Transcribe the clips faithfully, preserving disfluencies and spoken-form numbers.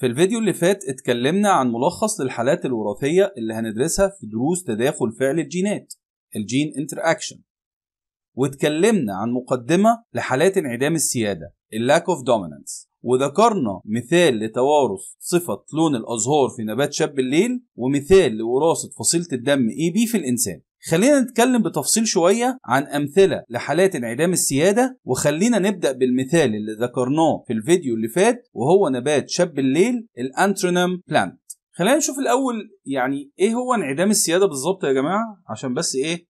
في الفيديو اللي فات اتكلمنا عن ملخص للحالات الوراثية اللي هندرسها في دروس تداخل فعل الجينات الجين انتراكشن، واتكلمنا عن مقدمة لحالات انعدام السيادة اللاك اف دومنانس، وذكرنا مثال لتوارث صفة لون الأزهار في نبات شب الليل ومثال لوراثة فصيلة الدم اي بي في الإنسان. خلينا نتكلم بتفصيل شوية عن أمثلة لحالات انعدام السيادة، وخلينا نبدأ بالمثال اللي ذكرناه في الفيديو اللي فات وهو نبات شب الليل الانترينم بلانت. خلينا نشوف الأول يعني إيه هو انعدام السيادة بالظبط يا جماعة، عشان بس إيه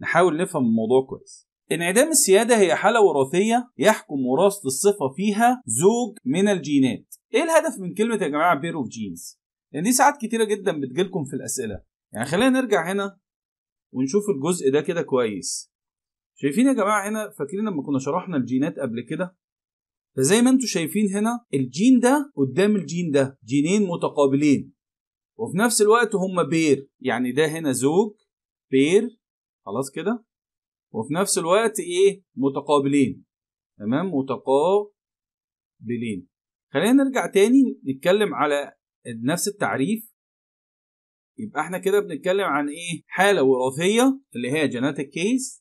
نحاول نفهم الموضوع كويس. انعدام السيادة هي حالة وراثية يحكم وراثة الصفة فيها زوج من الجينات. إيه الهدف من كلمة يا جماعة بير اوف جينز؟ لأن دي ساعات كتيرة جدا بتجيلكم في الأسئلة. يعني خلينا نرجع هنا ونشوف الجزء ده كده كويس. شايفين يا جماعة هنا، فاكرين لما كنا شرحنا الجينات قبل كده؟ فزي ما انتم شايفين هنا الجين ده قدام الجين ده جينين متقابلين، وفي نفس الوقت هما بير، يعني ده هنا زوج بير خلاص كده، وفي نفس الوقت ايه متقابلين. تمام، متقابلين. خلينا نرجع تاني نتكلم على نفس التعريف. يبقى احنا كده بنتكلم عن ايه؟ حالة وراثية اللي هي جيناتيك كيس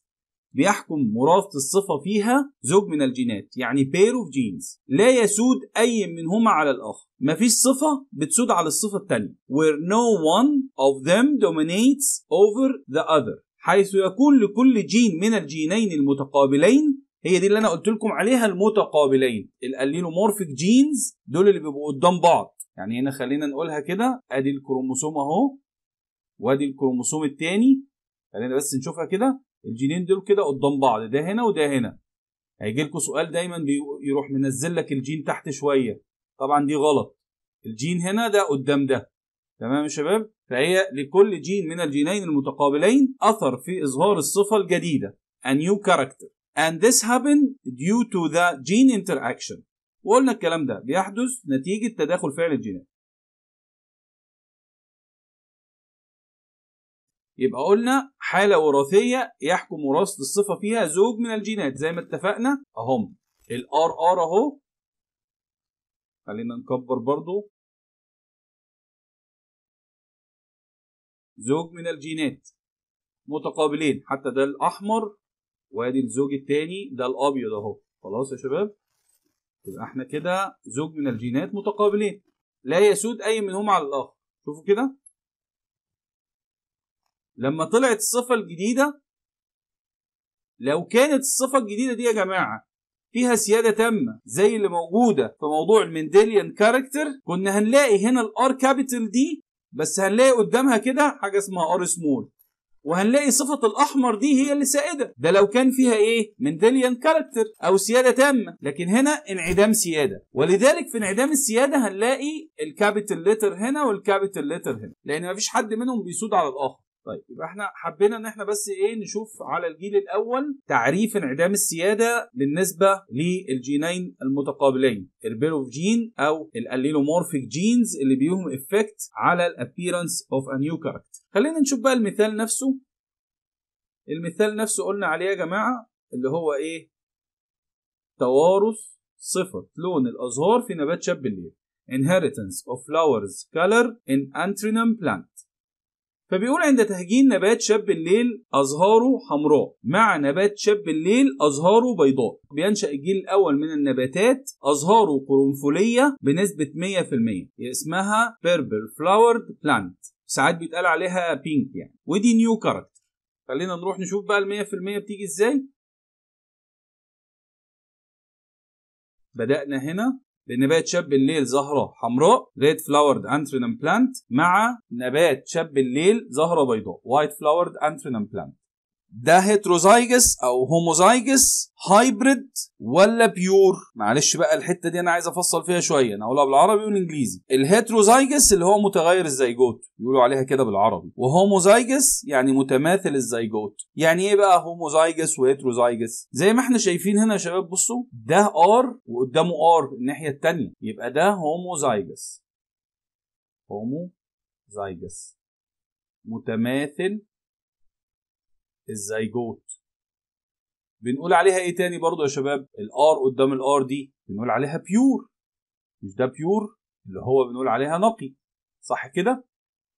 بيحكم وراثة الصفة فيها زوج من الجينات، يعني بير اوف جينز، لا يسود اي منهما على الاخر. مفيش صفة بتسود على الصفة التانية. where no one of them dominates over the other، حيث يكون لكل جين من الجينين المتقابلين، هي دي اللي انا قلت لكم عليها المتقابلين، الاليلومورفيك جينز دول اللي بيبقوا قدام بعض. يعني هنا خلينا نقولها كده، ادي الكروموسوم اهو وادي الكروموسوم الثاني، خلينا بس نشوفها كده، الجينين دول كده قدام بعض، ده هنا وده هنا. هيجي لكم سؤال دايما بيروح منزل لك الجين تحت شويه، طبعا دي غلط، الجين هنا ده قدام ده. تمام يا شباب، فهي لكل جين من الجينين المتقابلين اثر في اظهار الصفه الجديده a new character and this happened due to the gene interaction. وقلنا الكلام ده بيحدث نتيجه تداخل فعل الجينات. يبقى قلنا حاله وراثيه يحكم وراثه الصفه فيها زوج من الجينات زي ما اتفقنا اهم الار ار اهو، خلينا نكبر برضو، زوج من الجينات متقابلين، حتى ده الاحمر وادي الزوج الثاني ده الابيض اهو. خلاص يا شباب، يبقى احنا كده زوج من الجينات متقابلين لا يسود اي منهم على الاخر. شوفوا كده لما طلعت الصفه الجديده، لو كانت الصفه الجديده دي يا جماعه فيها سياده تامه زي اللي موجوده في موضوع المنديليان كاركتر، كنا هنلاقي هنا الار كابيتال دي، بس هنلاقي قدامها كده حاجه اسمها ار سمول، وهنلاقي صفه الاحمر دي هي اللي سائده، ده لو كان فيها ايه منديليان كاركتر او سياده تامه. لكن هنا انعدام سياده، ولذلك في انعدام السياده هنلاقي الكابيتال ليتر هنا والكابيتال ليتر هنا، لان مفيش حد منهم بيسود على الاخر. طيب يبقى احنا حبينا ان احنا بس ايه نشوف على الجيل الاول تعريف انعدام السياده بالنسبه للجينين المتقابلين البير اوف جين او الاليلومورفيك جينز اللي بيهم افكت على الابيرنس اوف ا نيو كاركتر. خلينا نشوف بقى المثال نفسه. المثال نفسه قلنا عليه يا جماعه اللي هو ايه توارث صفه لون الازهار في نبات شاب الليل inheritance of flowers color in antirrhinum plant. فبيقول عند تهجين نبات شاب الليل أزهاره حمراء مع نبات شاب الليل أزهاره بيضاء، بينشأ الجيل الأول من النباتات أزهاره قرنفلية بنسبة مية في المية، اسمها purple flowered plant، ساعات بيتقال عليها بينك يعني، ودي نيو كاركتر. خلينا نروح نشوف بقى المية في المية بتيجي ازاي. بدأنا هنا لنبات شاب الليل زهرة حمراء Red Flowered Antrinum Plant مع نبات شاب الليل زهرة بيضاء White Flowered Antrinum Plant. ده هتروزايجس أو هوموزايجس هايبريد ولا بيور؟ معلش بقى الحتة دي أنا عايز أفصل فيها شوية، أنا هقولها بالعربي والإنجليزي. الهتروزايجس اللي هو متغير الزيجوت بيقولوا عليها كده بالعربي، وهوموزايجس يعني متماثل الزيجوت. يعني إيه بقى هوموزايجس وهتروزايجس؟ زي ما إحنا شايفين هنا يا شباب، بصوا ده آر وقدامه آر الناحية التانية، يبقى ده هوموزايجس. هوموزايجس متماثل الزيجوت. بنقول عليها ايه تاني برضو يا شباب؟ الار قدام الار دي بنقول عليها بيور، مش ده بيور اللي هو بنقول عليها نقي، صح كده؟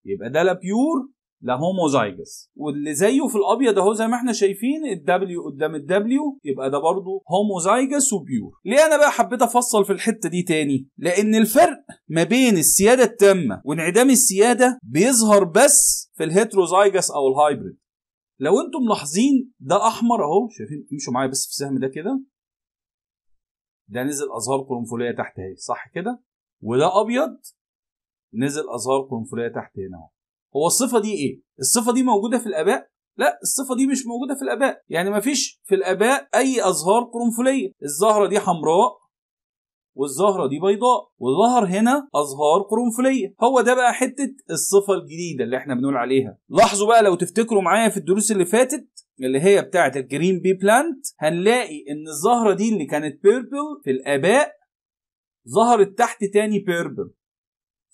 يبقى ده لا بيور لا هوموزايجوس. واللي زيه في الابيض اهو زي ما احنا شايفين الدبليو قدام الدبليو، يبقى ده برضه هوموزايجوس وبيور. ليه انا بقى حبيت افصل في الحته دي تاني؟ لان الفرق ما بين السياده التامه وانعدام السياده بيظهر بس في الهتروزايجوس او الهايبريد. لو انتم ملاحظين ده احمر اهو، شايفين؟ امشوا معايا بس في السهم ده كده، ده نزل ازهار قرنفليه تحت اهي، صح كده؟ وده ابيض نزل ازهار قرنفليه تحت هنا اهو. هو الصفه دي ايه؟ الصفه دي موجوده في الاباء؟ لا، الصفه دي مش موجوده في الاباء، يعني مفيش في الاباء اي ازهار قرنفليه. الزهره دي حمراء والزهره دي بيضاء، وظهر هنا ازهار قرنفليه. هو ده بقى حته الصفه الجديده اللي احنا بنقول عليها. لاحظوا بقى لو تفتكروا معايا في الدروس اللي فاتت اللي هي بتاعه الجرين بي بلانت، هنلاقي ان الزهره دي اللي كانت بيربل في الاباء ظهرت تحت تاني بيربل،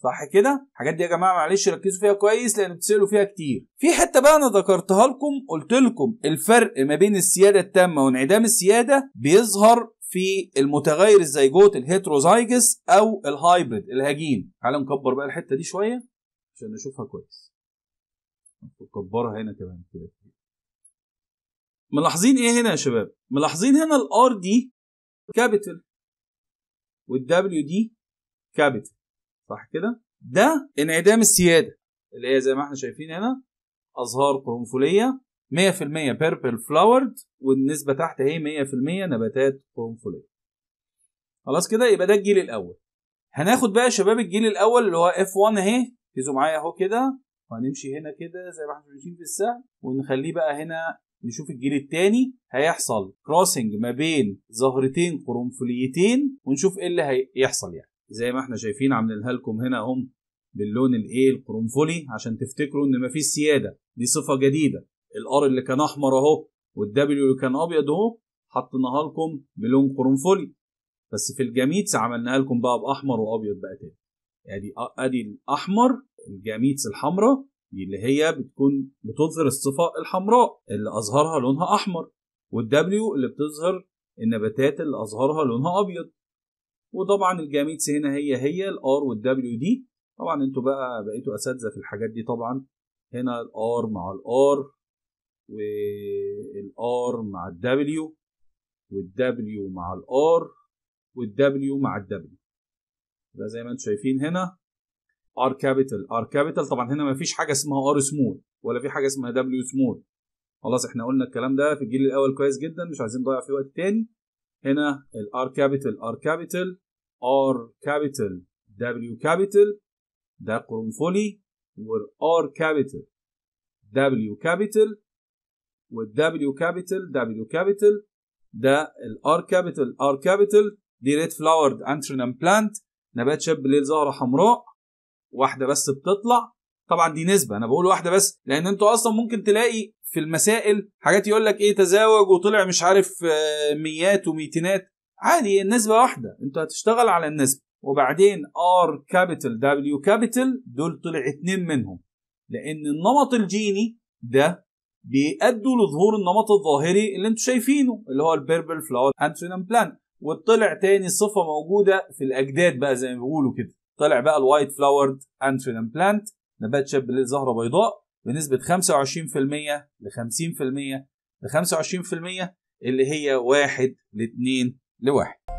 صح كده؟ الحاجات دي يا جماعه معلش ركزوا فيها كويس لان بتسالوا فيها كتير. في حته بقى انا ذكرتها لكم، قلت لكم الفرق ما بين السياده التامه وانعدام السياده بيظهر في المتغير الزيجوت الهيتروزايجس او الهايبريد الهجين. تعالى نكبر بقى الحته دي شويه عشان نشوفها كويس، نكبرها هنا كمان كده. ملاحظين ايه هنا يا شباب؟ ملاحظين هنا الار دي كابيتال والدبليو دي كابيتال، صح كده؟ ده انعدام السياده اللي هي زي ما احنا شايفين هنا ازهار قرنفليه مية في المية بيربل فلاورد، والنسبه تحت اهي مية في المية نباتات قرنفليه. خلاص كده، يبقى ده الجيل الاول. هناخد بقى يا شباب الجيل الاول اللي هو اف واحد اهي، ركزوا معايا اهو كده، وهنمشي هنا كده زي ما احنا ماشيين في السهم، ونخليه بقى هنا. نشوف الجيل الثاني هيحصل كروسنج ما بين زهرتين قرنفليتين، ونشوف ايه اللي هيحصل. يعني زي ما احنا شايفين عاملينها لكم هنا هم باللون الايه القرنفلي عشان تفتكروا ان مفيش سياده، دي صفه جديده. الار اللي كان احمر اهو والدبليو اللي كان ابيض اهو حطيناها لكم بلون قرنفلي، بس في الجاميتس عملناها لكم بقى باحمر وابيض بقى تاني. ادي ادي الاحمر، الجاميتس الحمراء دي اللي هي بتكون بتظهر الصفه الحمراء اللي اظهرها لونها احمر، والدبليو اللي بتظهر النباتات اللي اظهرها لونها ابيض. وطبعا الجاميتس هنا هي هي الار والدبليو دي. طبعا انتوا بقى بقيتوا اساتذه في الحاجات دي. طبعا هنا الار مع الار والار مع الدبليو والدبليو مع الار والدبليو مع الدبليو، ده زي ما انتم شايفين هنا ار كابيتال ار كابيتال. طبعا هنا مفيش حاجه اسمها ار سمول ولا في حاجه اسمها دبليو سمول. خلاص احنا قلنا الكلام ده في الجيل الاول كويس جدا، مش عايزين نضيع فيه وقت تاني. هنا الار كابيتال ار كابيتال ار كابيتال دبليو كابيتال ده قرنفلي، والار كابيتال دبليو كابيتال والدبليو كابيتال دبليو كابيتال ده الار كابيتال ار كابيتال دي ريد فلاورد انترينم بلانت، نبات شاب الليل زهره حمراء واحده بس بتطلع. طبعا دي نسبه، انا بقول واحده بس لان انتوا اصلا ممكن تلاقي في المسائل حاجات يقول لك ايه تزاوج وطلع مش عارف ميات وميتينات، عادي النسبه واحده، انتوا هتشتغل على النسبه. وبعدين ار كابيتال دبليو كابيتال دول طلع اتنين منهم لان النمط الجيني ده بيأدوا لظهور النمط الظاهري اللي انتوا شايفينه اللي هو البيربل فلاور انترينم بلانت، وطلع تاني صفه موجوده في الاجداد بقى زي ما بيقولوا كده، طلع بقى الوايت فلاورد انترينم بلانت نبات شاب الليل زهره بيضاء بنسبه خمسة وعشرين في المية ل خمسين في المية ل خمسة وعشرين في المية اللي هي واحد ل اتنين ل واحد.